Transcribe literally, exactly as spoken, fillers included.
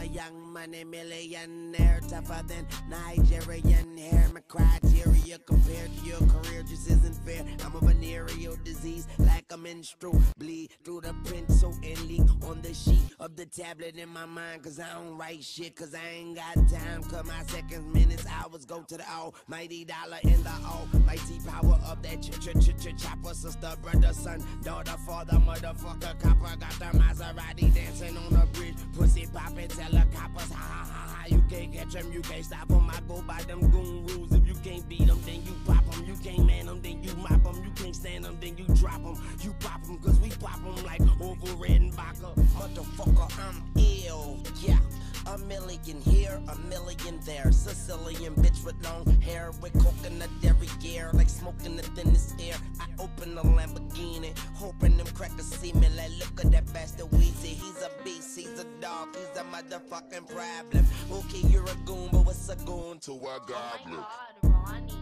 a young money millionaire, tougher than Nigerian hair. My criteria compared to your career just isn't fair. I'm a venereal disease, like a menstrual bleed through the pencil and leak on the sheet of the tablet in my mind. Cause I don't write shit, cause I ain't got time. Cause my seconds, minutes, hours go to the almighty dollar in the almighty power of that ch ch ch ch chopper. Sister, brother, son, daughter, father, motherfucker, copper. Got the Maserati dancing on the bridge, pussy poppin', tell the coppers, ha ha ha ha. You can't catch them, you can't stop them. I go by them goon rules. If you can't beat them, then you pop them. You can't man them, then you mop them. You can't stand them, then you drop them. You pop them, cause we pop them like over red and vodka. Motherfucker, I'm ill, yeah. A million here, a million there. Sicilian bitch with long hair, with coconut derriere, like smoking the thinnest air. I open the Lamborghini, hoping them crackers see me. Like, look at that bastard Weezy. He's a beast, he's a dog, he's a motherfucking problem. Okay, you're a goon, but what's a goon to a goblin? Oh my God, Ronnie.